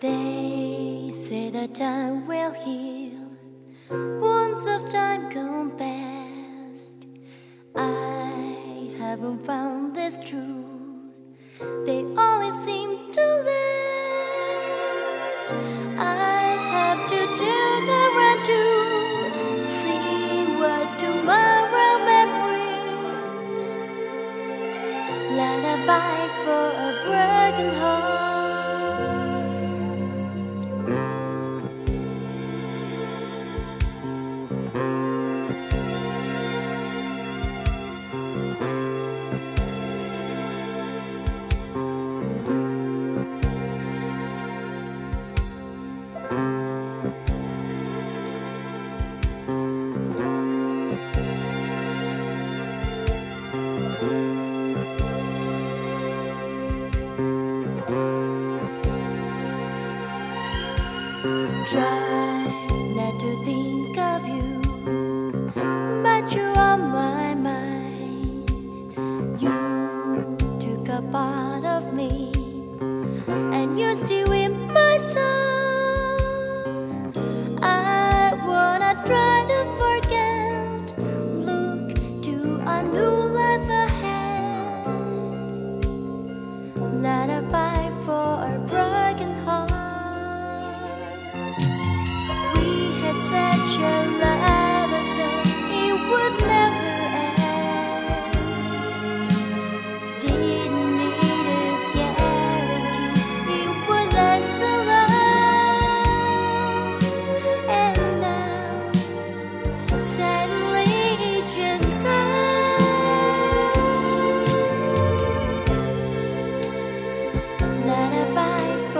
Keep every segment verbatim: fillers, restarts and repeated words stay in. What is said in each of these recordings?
They say that time will heal wounds of time gone past. I haven't found this truth. They only seem to last. I have to turn around to see what tomorrow may bring. Lullaby for a broken heart. Try not to think of you, but you're on my mind. You took a part of me, and you're still in my soul. I wanna try to forget, look to a new life ahead. Lullaby for a broken heart. Such a love that it would never end. Didn't need a guarantee it would last so long. And now, suddenly it just comes. Lullaby for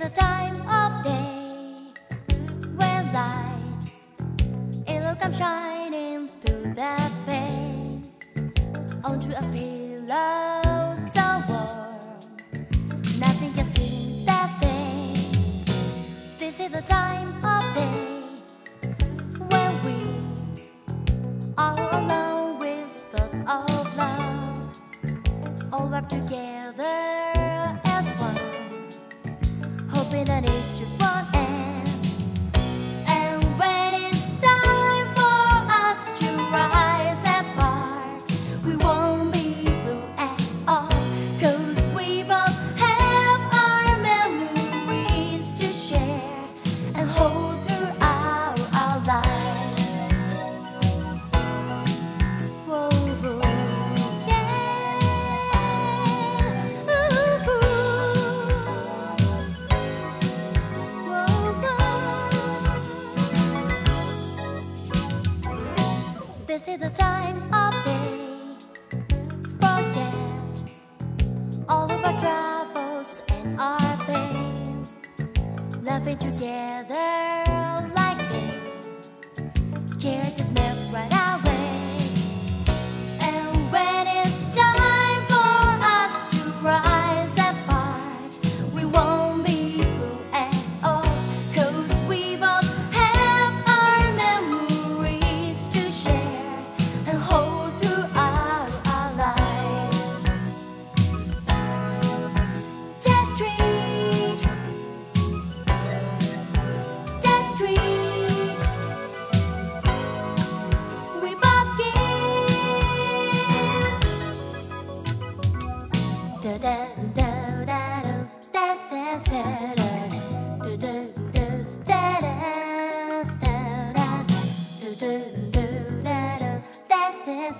the time of day when light, it'll come shining through the pane onto a pillow so warm, nothing can seem the same. This is the time of day. Together as one, hoping that it just won't end. And when it's time for us to rise apart, we won't be blue at all, cause we both have our memories to share and hold throughout our lives. Whoa, whoa. This is the time of day. Forget all of our troubles and our pains, laughing together like this, cares just melt right away. And when it's time for us to rise apart, we won't be blue at all, cause we both have our memories to share and hold throughout our lives. Just treat, just treat. We both give. Da da da da da. That's that's that. Da da da da da da. Just treat,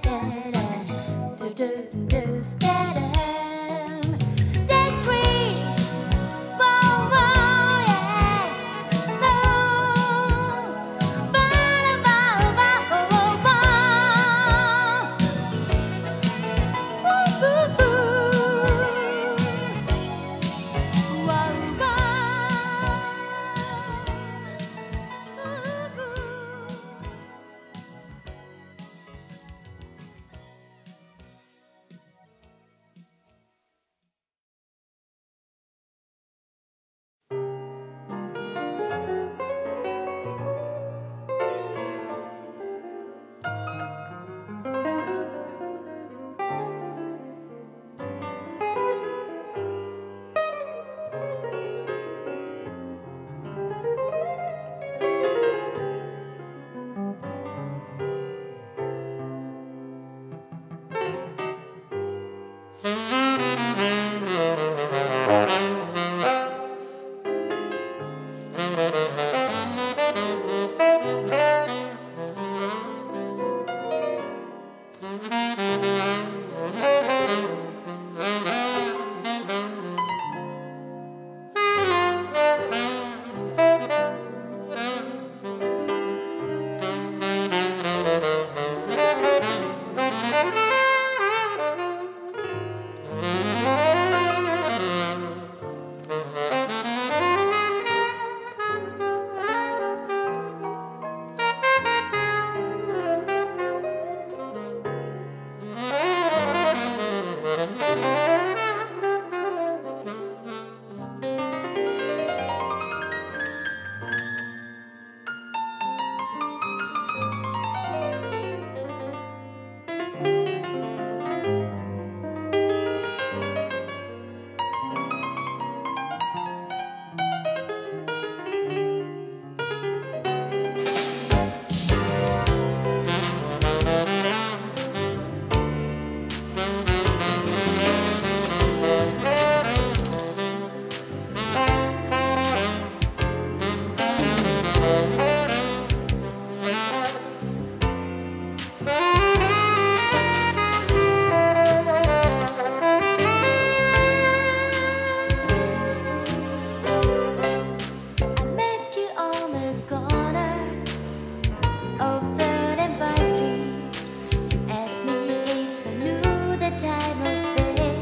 time of day.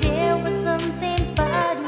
There was something about you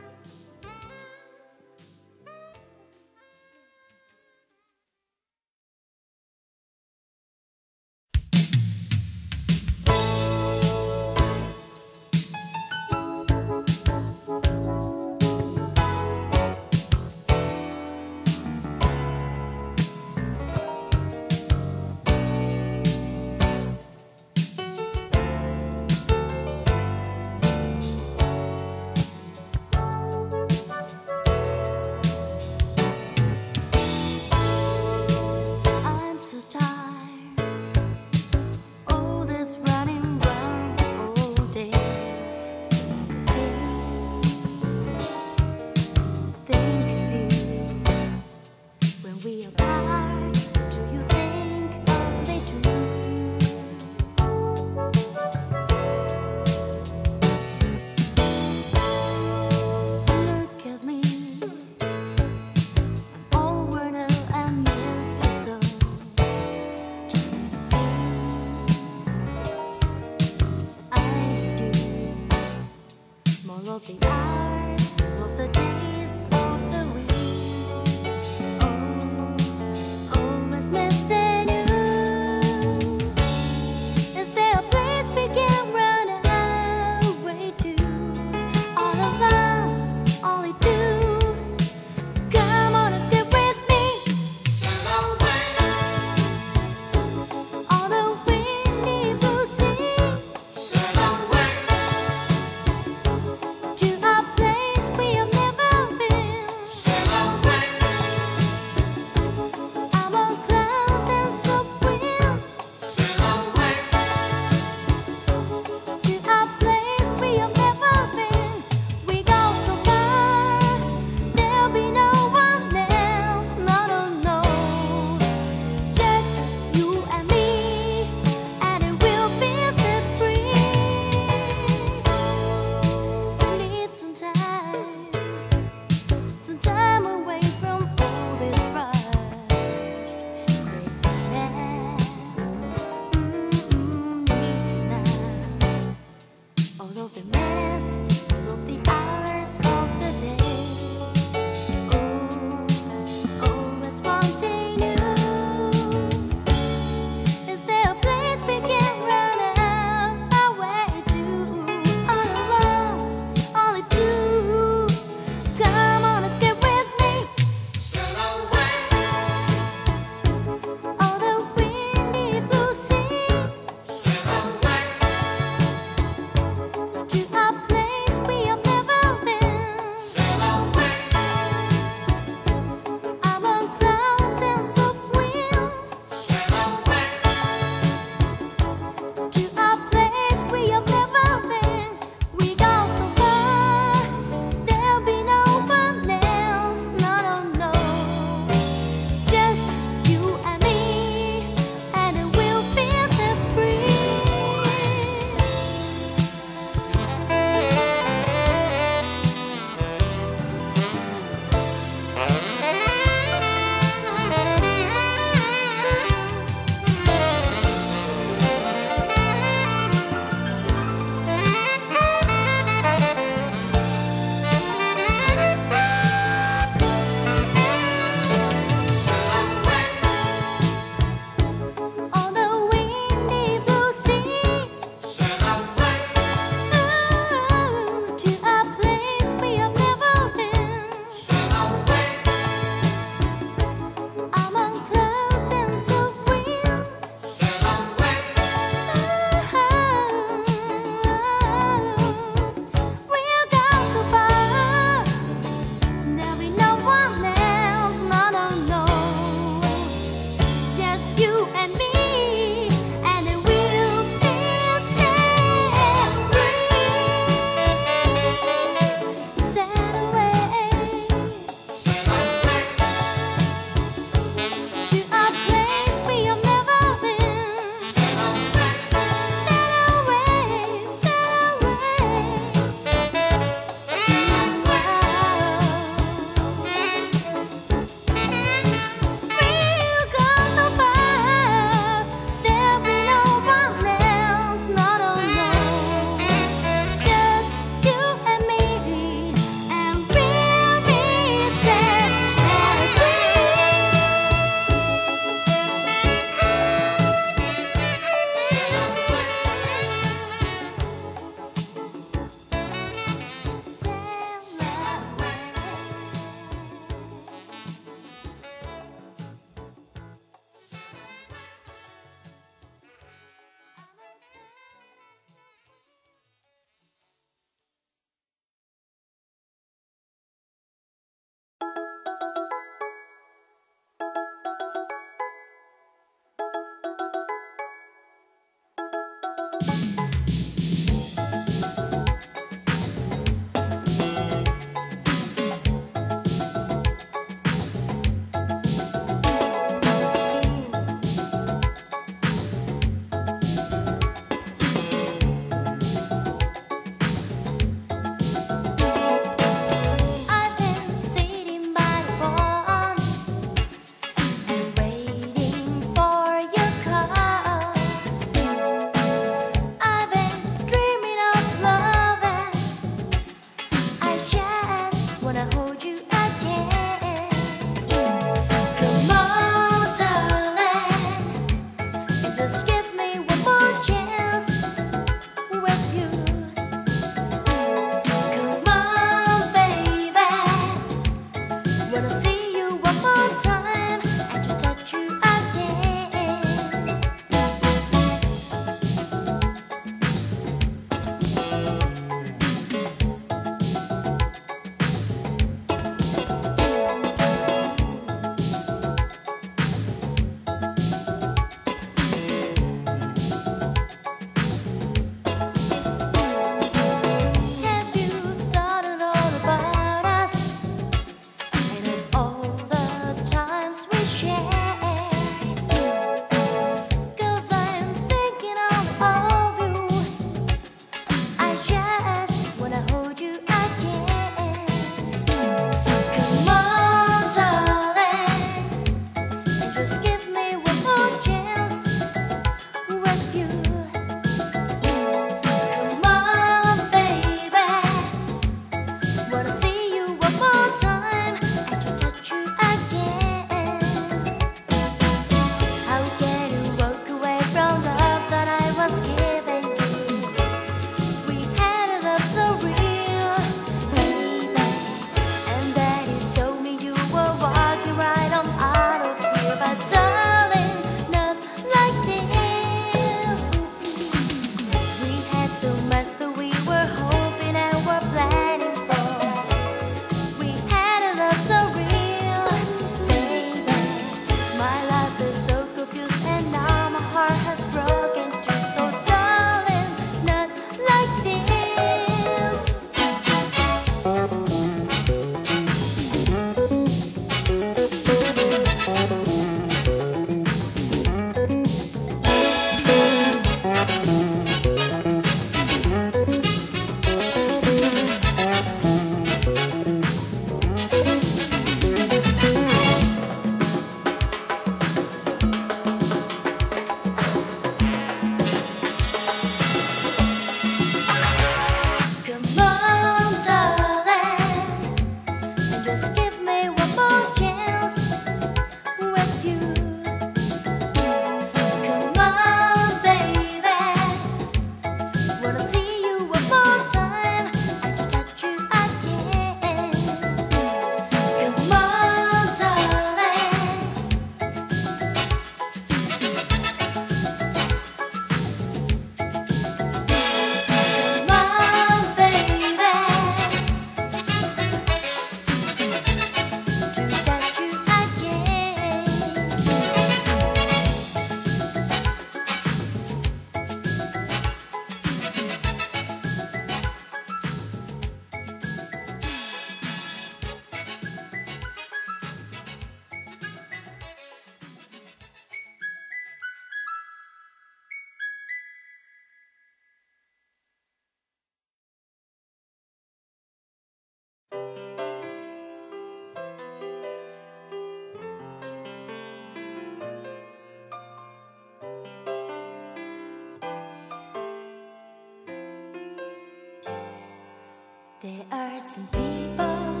There are some people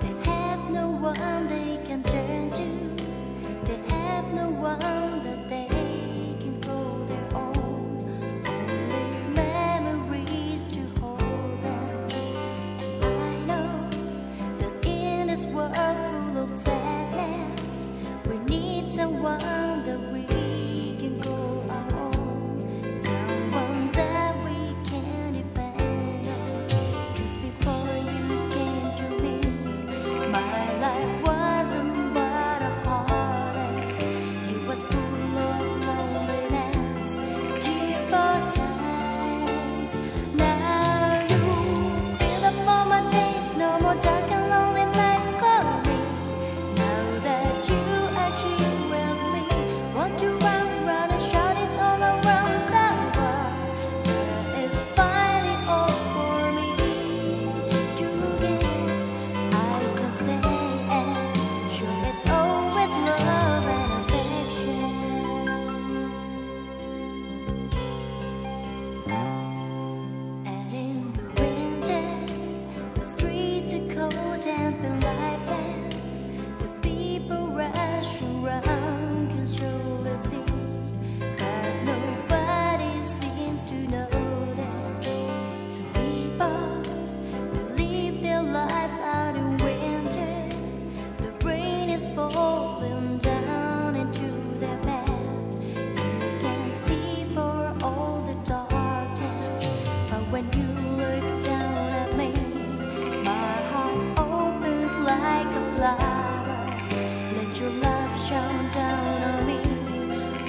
that have no one they can turn to. They have no one that they can call their own. Only memories to hold them. I know that in this world full of sadness, we need someone that we can call our own. Someone like a flower, let your love shine down on me.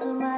to my